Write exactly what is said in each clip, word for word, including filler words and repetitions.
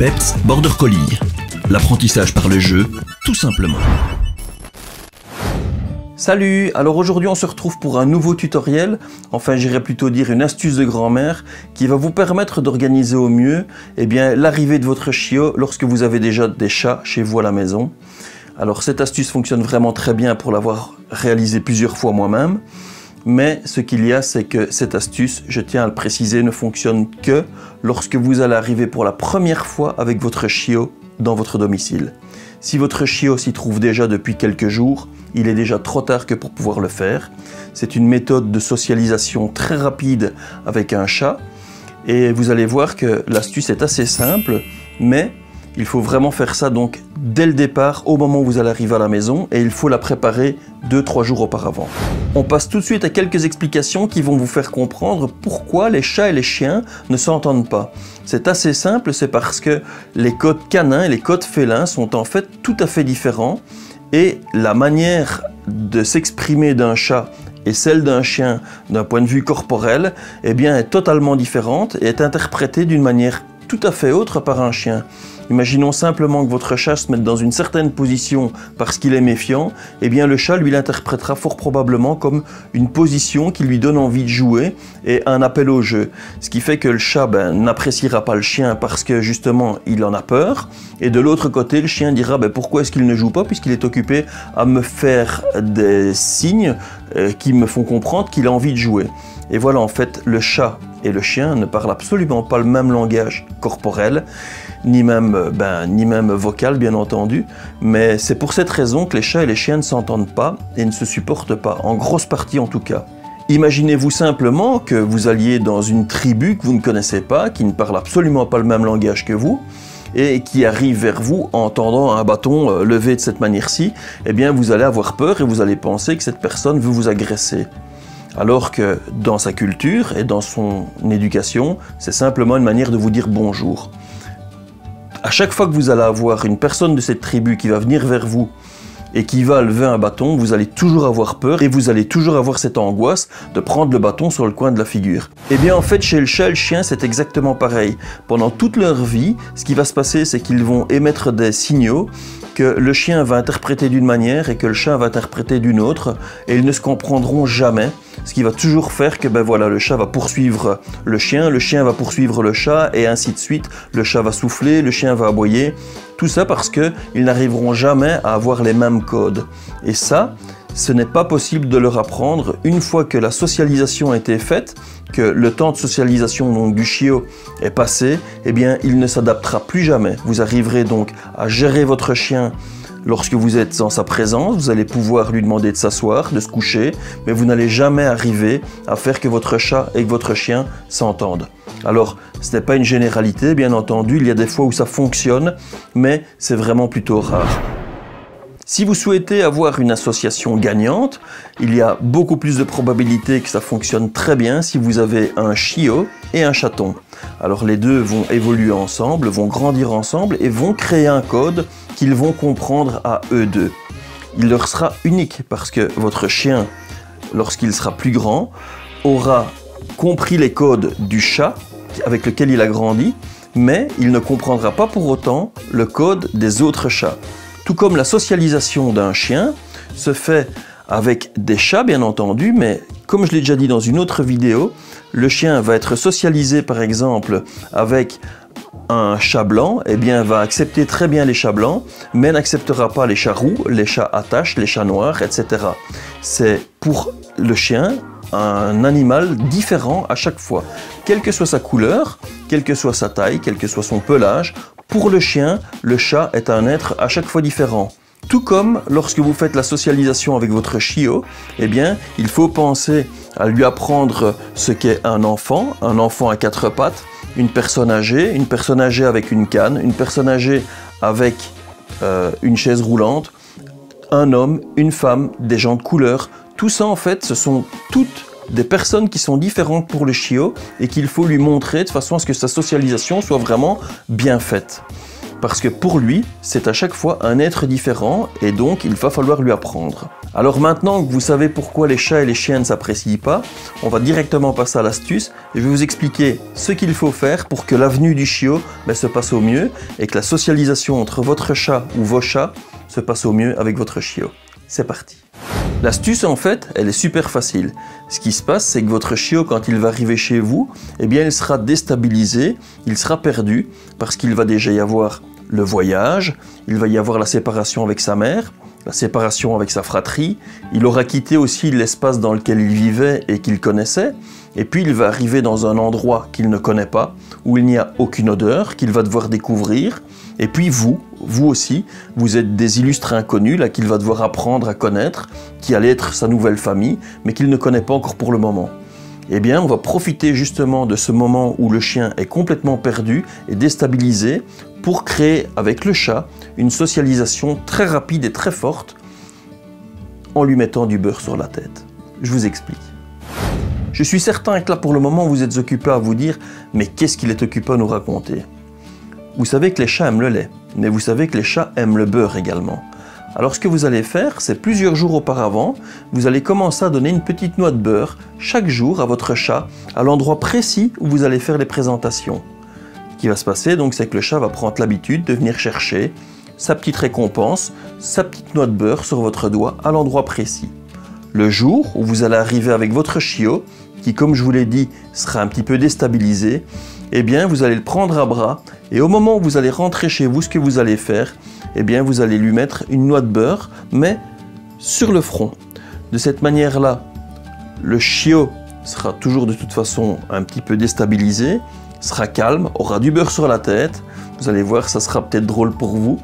Peps Border Collie. L'apprentissage par le jeu, tout simplement. Salut, alors aujourd'hui on se retrouve pour un nouveau tutoriel, enfin j'irais plutôt dire une astuce de grand-mère qui va vous permettre d'organiser au mieux eh bien, l'arrivée de votre chiot lorsque vous avez déjà des chats chez vous à la maison. Alors cette astuce fonctionne vraiment très bien pour l'avoir réalisée plusieurs fois moi-même. Mais ce qu'il y a, c'est que cette astuce, je tiens à le préciser, ne fonctionne que lorsque vous allez arriver pour la première fois avec votre chiot dans votre domicile. Si votre chiot s'y trouve déjà depuis quelques jours, il est déjà trop tard que pour pouvoir le faire. C'est une méthode de socialisation très rapide avec un chat. Et vous allez voir que l'astuce est assez simple, mais il faut vraiment faire ça donc dès le départ, au moment où vous allez arriver à la maison, et il faut la préparer deux trois jours auparavant. On passe tout de suite à quelques explications qui vont vous faire comprendre pourquoi les chats et les chiens ne s'entendent pas. C'est assez simple, c'est parce que les codes canins et les codes félins sont en fait tout à fait différents, et la manière de s'exprimer d'un chat et celle d'un chien d'un point de vue corporel eh bien, est totalement différente et est interprétée d'une manière tout à fait autre par un chien. Imaginons simplement que votre chat se mette dans une certaine position parce qu'il est méfiant, et eh bien le chat lui l'interprétera fort probablement comme une position qui lui donne envie de jouer et un appel au jeu. Ce qui fait que le chat ben, n'appréciera pas le chien parce que justement il en a peur, et de l'autre côté le chien dira ben, pourquoi est-ce qu'il ne joue pas puisqu'il est occupé à me faire des signes euh, qui me font comprendre qu'il a envie de jouer. Et voilà, en fait, le chat et le chien ne parlent absolument pas le même langage corporel, ni même, ben, ni même vocal, bien entendu. Mais c'est pour cette raison que les chats et les chiens ne s'entendent pas et ne se supportent pas, en grosse partie en tout cas. Imaginez-vous simplement que vous alliez dans une tribu que vous ne connaissez pas, qui ne parle absolument pas le même langage que vous, et qui arrive vers vous en tendant un bâton levé de cette manière-ci. Eh bien, vous allez avoir peur et vous allez penser que cette personne veut vous agresser. Alors que dans sa culture et dans son éducation, c'est simplement une manière de vous dire bonjour. À chaque fois que vous allez avoir une personne de cette tribu qui va venir vers vous et qui va lever un bâton, vous allez toujours avoir peur et vous allez toujours avoir cette angoisse de prendre le bâton sur le coin de la figure. Et bien en fait, chez le chat et le chien, c'est exactement pareil. Pendant toute leur vie, ce qui va se passer, c'est qu'ils vont émettre des signaux que le chien va interpréter d'une manière et que le chat va interpréter d'une autre, et ils ne se comprendront jamais. Ce qui va toujours faire que ben voilà, le chat va poursuivre le chien, le chien va poursuivre le chat, et ainsi de suite. Le chat va souffler, le chien va aboyer. Tout ça parce qu'ils n'arriveront jamais à avoir les mêmes codes. Et ça, ce n'est pas possible de leur apprendre. Une fois que la socialisation a été faite, que le temps de socialisation donc, du chiot est passé, eh bien, il ne s'adaptera plus jamais. Vous arriverez donc à gérer votre chien. Lorsque vous êtes en sa présence, vous allez pouvoir lui demander de s'asseoir, de se coucher, mais vous n'allez jamais arriver à faire que votre chat et que votre chien s'entendent. Alors, ce n'est pas une généralité, bien entendu, il y a des fois où ça fonctionne, mais c'est vraiment plutôt rare. Si vous souhaitez avoir une association gagnante, il y a beaucoup plus de probabilités que ça fonctionne très bien si vous avez un chiot et un chaton. Alors les deux vont évoluer ensemble, vont grandir ensemble et vont créer un code qu'ils vont comprendre à eux deux. Il leur sera unique parce que votre chien, lorsqu'il sera plus grand, aura compris les codes du chat avec lequel il a grandi, mais il ne comprendra pas pour autant le code des autres chats. Tout comme la socialisation d'un chien se fait avec des chats, bien entendu, mais comme je l'ai déjà dit dans une autre vidéo, le chien va être socialisé, par exemple, avec un chat blanc, eh bien, va accepter très bien les chats blancs, mais n'acceptera pas les chats roux, les chats à taches, les chats noirs, et cetera. C'est pour le chien un animal différent à chaque fois. Quelle que soit sa couleur, quelle que soit sa taille, quel que soit son pelage, pour le chien, le chat est un être à chaque fois différent. Tout comme lorsque vous faites la socialisation avec votre chiot, eh bien, il faut penser à lui apprendre ce qu'est un enfant, un enfant à quatre pattes, une personne âgée, une personne âgée avec une canne, une personne âgée avec euh, une chaise roulante, un homme, une femme, des gens de couleur. Tout ça, en fait, ce sont toutes des personnes qui sont différentes pour le chiot et qu'il faut lui montrer de façon à ce que sa socialisation soit vraiment bien faite. Parce que pour lui, c'est à chaque fois un être différent et donc il va falloir lui apprendre. Alors maintenant que vous savez pourquoi les chats et les chiens ne s'apprécient pas, on va directement passer à l'astuce et je vais vous expliquer ce qu'il faut faire pour que l'avenue du chiot ben, se passe au mieux et que la socialisation entre votre chat ou vos chats se passe au mieux avec votre chiot. C'est parti. L'astuce en fait, elle est super facile. Ce qui se passe, c'est que votre chiot, quand il va arriver chez vous, eh bien il sera déstabilisé, il sera perdu parce qu'il va déjà y avoir le voyage, il va y avoir la séparation avec sa mère, la séparation avec sa fratrie, il aura quitté aussi l'espace dans lequel il vivait et qu'il connaissait, et puis il va arriver dans un endroit qu'il ne connaît pas, où il n'y a aucune odeur, qu'il va devoir découvrir, et puis vous, vous aussi, vous êtes des illustres inconnus, là qu'il va devoir apprendre à connaître, qui allait être sa nouvelle famille, mais qu'il ne connaît pas encore pour le moment. Eh bien, on va profiter justement de ce moment où le chien est complètement perdu et déstabilisé pour créer avec le chat une socialisation très rapide et très forte en lui mettant du beurre sur la tête. Je vous explique. Je suis certain que là pour le moment vous êtes occupé à vous dire « mais qu'est-ce qu'il est occupé à nous raconter ?» Vous savez que les chats aiment le lait, mais vous savez que les chats aiment le beurre également. Alors ce que vous allez faire, c'est plusieurs jours auparavant, vous allez commencer à donner une petite noix de beurre chaque jour à votre chat à l'endroit précis où vous allez faire les présentations. Ce qui va se passer, donc, c'est que le chat va prendre l'habitude de venir chercher sa petite récompense, sa petite noix de beurre sur votre doigt à l'endroit précis. Le jour où vous allez arriver avec votre chiot, qui comme je vous l'ai dit sera un petit peu déstabilisé, eh bien vous allez le prendre à bras et au moment où vous allez rentrer chez vous, ce que vous allez faire, eh bien vous allez lui mettre une noix de beurre mais sur le front. De cette manière-là, le chiot sera toujours de toute façon un petit peu déstabilisé, sera calme, aura du beurre sur la tête, vous allez voir, ça sera peut-être drôle pour vous.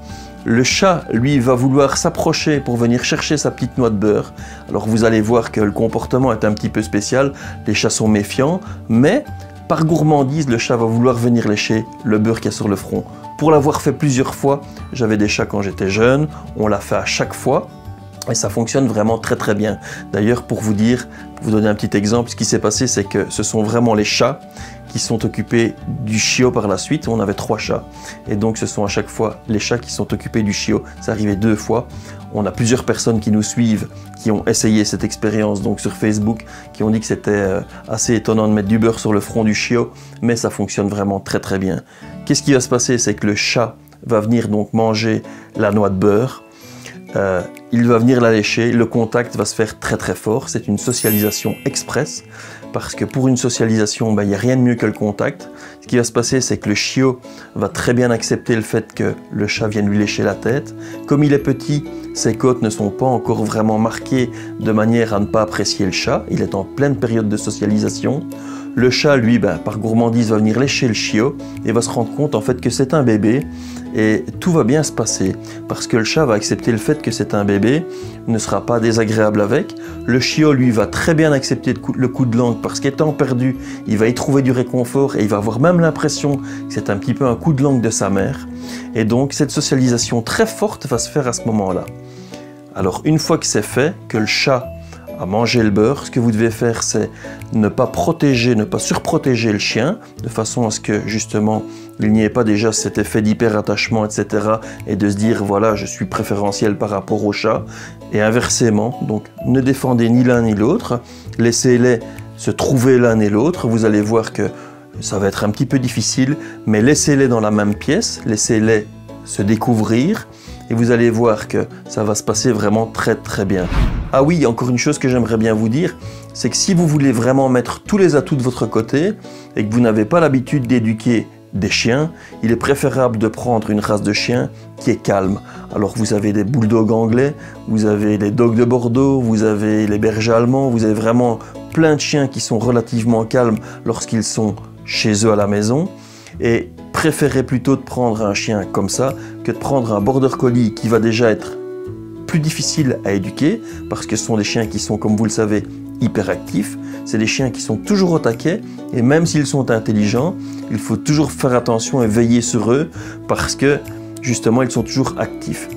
Le chat, lui, va vouloir s'approcher pour venir chercher sa petite noix de beurre. Alors vous allez voir que le comportement est un petit peu spécial, les chats sont méfiants, mais par gourmandise, le chat va vouloir venir lécher le beurre qu'il y a sur le front. Pour l'avoir fait plusieurs fois, j'avais des chats quand j'étais jeune, on l'a fait à chaque fois, et ça fonctionne vraiment très très bien. D'ailleurs, pour vous dire, pour vous donner un petit exemple, ce qui s'est passé, c'est que ce sont vraiment les chats qui sont occupés du chiot par la suite. On avait trois chats. Et donc, ce sont à chaque fois les chats qui sont occupés du chiot. Ça arrivait deux fois. On a plusieurs personnes qui nous suivent, qui ont essayé cette expérience donc sur Facebook, qui ont dit que c'était assez étonnant de mettre du beurre sur le front du chiot, mais ça fonctionne vraiment très très bien. Qu'est-ce qui va se passer? C'est que le chat va venir donc manger la noix de beurre. Euh, il va venir la lécher, le contact va se faire très très fort, c'est une socialisation express, parce que pour une socialisation, ben, il n'y a rien de mieux que le contact. Ce qui va se passer, c'est que le chiot va très bien accepter le fait que le chat vienne lui lécher la tête. Comme il est petit, ses côtes ne sont pas encore vraiment marquées de manière à ne pas apprécier le chat, il est en pleine période de socialisation. Le chat, lui, ben, par gourmandise, va venir lécher le chiot et va se rendre compte en fait que c'est un bébé et tout va bien se passer parce que le chat va accepter le fait que c'est un bébé, ne sera pas désagréable avec. Le chiot, lui, va très bien accepter le coup de langue parce qu'étant perdu, il va y trouver du réconfort et il va avoir même l'impression que c'est un petit peu un coup de langue de sa mère. Et donc, cette socialisation très forte va se faire à ce moment-là. Alors, une fois que c'est fait, que le chat à manger le beurre, ce que vous devez faire, c'est ne pas protéger, ne pas surprotéger le chien, de façon à ce que, justement, il n'y ait pas déjà cet effet d'hyperattachement, et cetera, et de se dire, voilà, je suis préférentiel par rapport au chat, et inversement, donc, ne défendez ni l'un ni l'autre, laissez-les se trouver l'un et l'autre, vous allez voir que ça va être un petit peu difficile, mais laissez-les dans la même pièce, laissez-les se découvrir, et vous allez voir que ça va se passer vraiment très très bien. Ah oui, encore une chose que j'aimerais bien vous dire, c'est que si vous voulez vraiment mettre tous les atouts de votre côté et que vous n'avez pas l'habitude d'éduquer des chiens, il est préférable de prendre une race de chien qui est calme. Alors vous avez des bulldogs anglais, vous avez les dogs de Bordeaux, vous avez les bergers allemands, vous avez vraiment plein de chiens qui sont relativement calmes lorsqu'ils sont chez eux à la maison. Et préférez plutôt de prendre un chien comme ça que de prendre un border collie qui va déjà être plus difficile à éduquer parce que ce sont des chiens qui sont, comme vous le savez, hyperactifs. C'est des chiens qui sont toujours au taquet et même s'ils sont intelligents, il faut toujours faire attention et veiller sur eux parce que justement ils sont toujours actifs.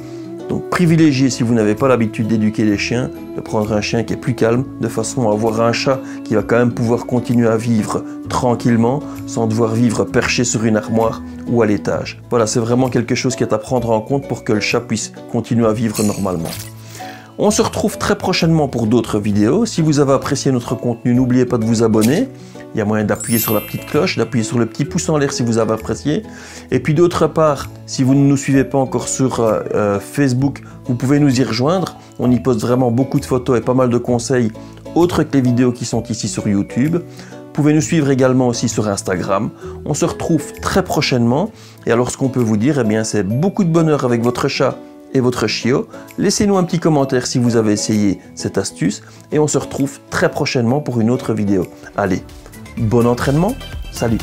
Donc privilégiez, si vous n'avez pas l'habitude d'éduquer les chiens, de prendre un chien qui est plus calme, de façon à avoir un chat qui va quand même pouvoir continuer à vivre tranquillement, sans devoir vivre perché sur une armoire ou à l'étage. Voilà, c'est vraiment quelque chose qui est à prendre en compte pour que le chat puisse continuer à vivre normalement. On se retrouve très prochainement pour d'autres vidéos. Si vous avez apprécié notre contenu, n'oubliez pas de vous abonner. Il y a moyen d'appuyer sur la petite cloche, d'appuyer sur le petit pouce en l'air si vous avez apprécié. Et puis d'autre part, si vous ne nous suivez pas encore sur euh, Facebook, vous pouvez nous y rejoindre. On y poste vraiment beaucoup de photos et pas mal de conseils, autres que les vidéos qui sont ici sur YouTube. Vous pouvez nous suivre également aussi sur Instagram. On se retrouve très prochainement. Et alors ce qu'on peut vous dire, eh bien, c'est beaucoup de bonheur avec votre chat et votre chiot. Laissez-nous un petit commentaire si vous avez essayé cette astuce. Et on se retrouve très prochainement pour une autre vidéo. Allez, bon entraînement, salut!